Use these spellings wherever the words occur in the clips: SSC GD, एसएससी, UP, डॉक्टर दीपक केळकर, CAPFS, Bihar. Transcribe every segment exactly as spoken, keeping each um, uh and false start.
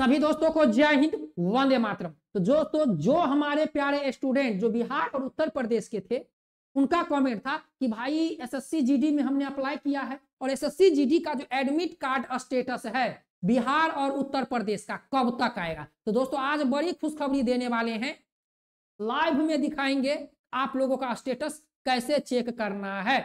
सभी दोस्तों को जय हिंद, वंदे मातरम। तो जो तो जो हमारे प्यारे स्टूडेंट जो बिहार और उत्तर प्रदेश के थे, उनका कमेंट था कि भाई एसएससी जीडी में हमने अप्लाई किया है और एसएससी जीडी का जो एडमिट कार्ड स्टेटस है बिहार और उत्तर प्रदेश का कब तक आएगा। तो दोस्तों आज बड़ी खुशखबरी देने वाले हैं, लाइव में दिखाएंगे आप लोगों का स्टेटस कैसे चेक करना है।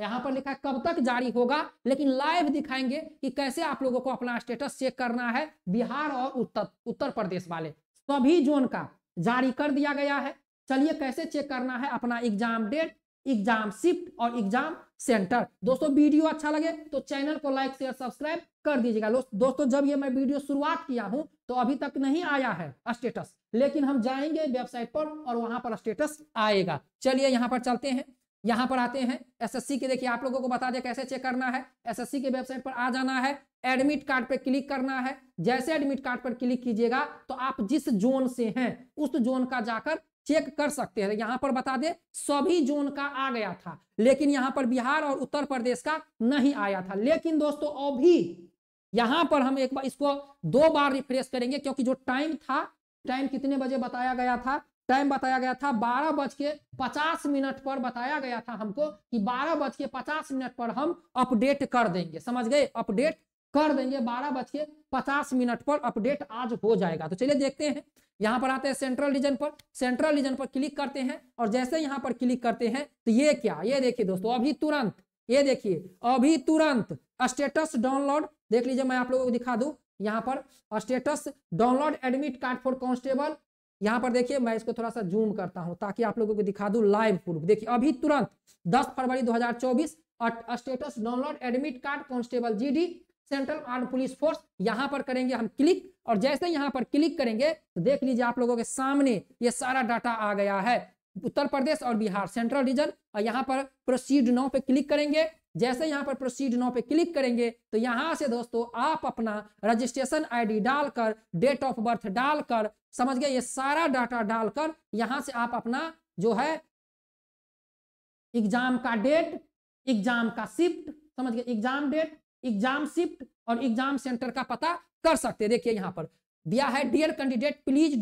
यहाँ पर लिखा है कब तक जारी होगा, लेकिन लाइव दिखाएंगे कि कैसे आप लोगों को अपना स्टेटस चेक करना है। बिहार और उत्तर उत्तर प्रदेश वाले सभी जोन का जारी कर दिया गया है। चलिए कैसे चेक करना है अपना एग्जाम डेट, एग्जाम शिफ्ट और एग्जाम सेंटर। दोस्तों वीडियो अच्छा लगे तो चैनल को लाइक शेयर सब्सक्राइब कर दीजिएगा। दोस्तों जब ये मैं वीडियो शुरुआत किया हूं तो अभी तक नहीं आया है स्टेटस, लेकिन हम जाएंगे वेबसाइट पर और वहां पर स्टेटस आएगा। चलिए यहाँ पर चलते हैं, यहाँ पर आते हैं एसएससी के। देखिए आप लोगों को बता दें कैसे चेक करना है। एसएससी के वेबसाइट पर आ जाना है, एडमिट कार्ड पर क्लिक करना है। जैसे एडमिट कार्ड पर क्लिक कीजिएगा तो आप जिस जोन से हैं उस जोन का जाकर चेक कर सकते हैं। यहाँ पर बता दें सभी जोन का आ गया था, लेकिन यहाँ पर बिहार और उत्तर प्रदेश का नहीं आया था। लेकिन दोस्तों अभी यहाँ पर हम एक बार इसको दो बार रिफ्रेश करेंगे, क्योंकि जो टाइम था, टाइम कितने बजे बताया गया था, टाइम बताया गया था बारह बज के पचास मिनट पर बताया गया था हमको कि बारह बज के पचास मिनट पर हम अपडेट कर देंगे। समझ गए, अपडेट कर देंगे बारह बज के पचास मिनट पर अपडेट आज हो जाएगा। तो चलिए देखते हैं, यहाँ पर आते हैं सेंट्रल रीजन पर। सेंट्रल रीजन पर क्लिक करते हैं और जैसे यहाँ पर क्लिक करते हैं तो ये क्या, ये देखिए दोस्तों अभी तुरंत, ये देखिए अभी तुरंत स्टेटस डाउनलोड। देख लीजिए, मैं आप लोगों को दिखा दूं, यहाँ पर status download admit card for constable. यहाँ पर देखिए, मैं इसको थोड़ा सा जूम करता हूँ ताकि आप लोगों को दिखा दूं लाइव प्रूफ। देखिए अभी तुरंत दस फरवरी दो हजार चौबीस status download admit card constable GD central arm police force. यहाँ पर करेंगे हम क्लिक और जैसे यहाँ पर क्लिक करेंगे तो देख लीजिए आप लोगों के सामने ये सारा डाटा आ गया है, उत्तर प्रदेश और बिहार सेंट्रल रीजन। और यहाँ पर प्रोसीड नाउ पे क्लिक करेंगे। जैसे यहाँ पर प्रोसीड नाउ पे क्लिक करेंगे तो यहाँ से दोस्तों आप अपना रजिस्ट्रेशन आईडी डालकर, डेट ऑफ बर्थ डालकर, समझ गए, ये सारा डाटा डालकर यहाँ से आप अपना जो है एग्जाम का डेट, एग्जाम का शिफ्ट, समझ गए, एग्जाम डेट, एग्जाम शिफ्ट और एग्जाम सेंटर का पता कर सकते हैं। देखिए यहाँ पर दिया है, dear candidate please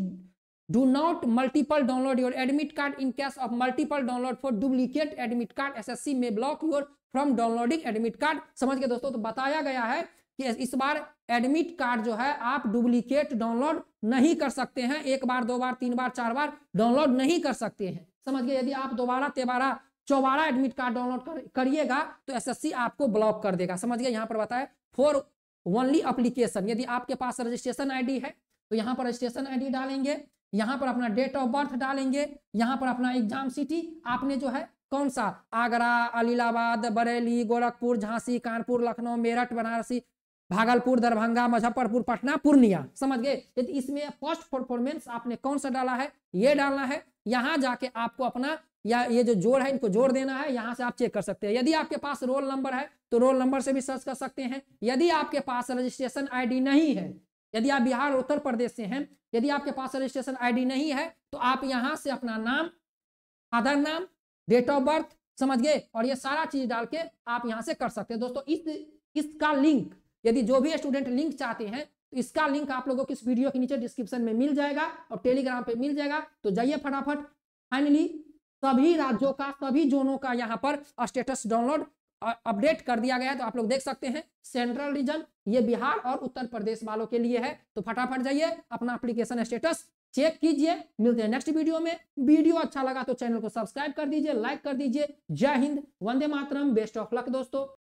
do not multiple download your admit card. In case of multiple download for duplicate admit card एसएससी में block your from downloading admit card. समझ गए दोस्तों, तो बताया गया है कि इस बार एडमिट कार्ड जो है आप डुप्लीकेट डाउनलोड नहीं कर सकते हैं। एक बार, दो बार, तीन बार, चार बार डाउनलोड नहीं कर सकते हैं। समझ गए, यदि आप दोबारा तेबारा चौबारा एडमिट कार्ड डाउनलोड करिएगा तो एसएससी आपको ब्लॉक कर देगा। समझ गए, यहाँ पर बताया फॉर ओनली एप्लीकेशन। यदि आपके पास रजिस्ट्रेशन आईडी है तो यहाँ पर रजिस्ट्रेशन आईडी डालेंगे, यहाँ पर अपना डेट ऑफ बर्थ डालेंगे, यहाँ पर अपना एग्जाम सिटी आपने जो है कौन सा, आगरा, अलीलाबाद, बरेली, गोरखपुर, झांसी, कानपुर, लखनऊ, मेरठ, बनारसी, भागलपुर, दरभंगा, मुजफ्फरपुर, पटना, पूर्णिया। समझ गए, यदि इसमें फर्स्ट परफॉर्मेंस आपने कौन सा डाला है ये डालना है। यहाँ जाके आपको अपना या ये जो जोड़ है इनको जोड़ देना है। यहाँ से आप चेक कर सकते हैं। यदि आपके पास रोल नंबर है तो रोल नंबर से भी सर्च कर सकते हैं। यदि आपके पास रजिस्ट्रेशन आईडी नहीं है, यदि आप बिहार उत्तर प्रदेश से हैं, यदि आपके पास रजिस्ट्रेशन आईडी नहीं है तो आप यहाँ से अपना नाम, आधार नाम, डेट ऑफ बर्थ, समझ गए, और ये सारा चीज डाल के आप यहाँ से कर सकते हैं। दोस्तों इस इसका लिंक, यदि जो भी स्टूडेंट लिंक चाहते हैं तो इसका लिंक आप लोगों को इस वीडियो के नीचे डिस्क्रिप्शन में मिल जाएगा और टेलीग्राम पे मिल जाएगा। तो जाइए फटाफट, फाइनली सभी राज्यों का, सभी जोनों का यहाँ पर स्टेटस डाउनलोड अपडेट कर दिया गया है। तो आप लोग देख सकते हैं सेंट्रल रीजन, ये बिहार और उत्तर प्रदेश वालों के लिए है। तो फटाफट जाइए अपना एप्लीकेशन स्टेटस चेक कीजिए। मिलते हैं नेक्स्ट वीडियो में। वीडियो अच्छा लगा तो चैनल को सब्सक्राइब कर दीजिए, लाइक कर दीजिए। जय हिंद, वंदे मातरम, बेस्ट ऑफ लक दोस्तों।